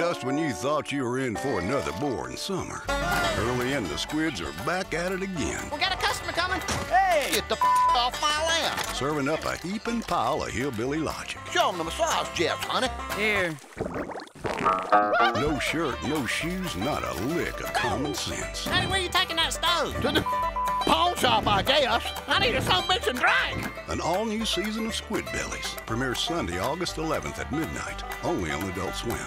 Just when you thought you were in for another boring summer, Early and the Squids are back at it again. We got a customer coming. Hey, get the off my land. Serving up a heaping pile of hillbilly logic. Show them the massage jets, honey. Here. No shirt, no shoes, not a lick of common sense. Hey, where you taking that stove? To the pawn shop, I guess. I need a some bitch and drink. An all-new season of Squidbillies premieres Sunday, August 11th at midnight, only on Adult Swim.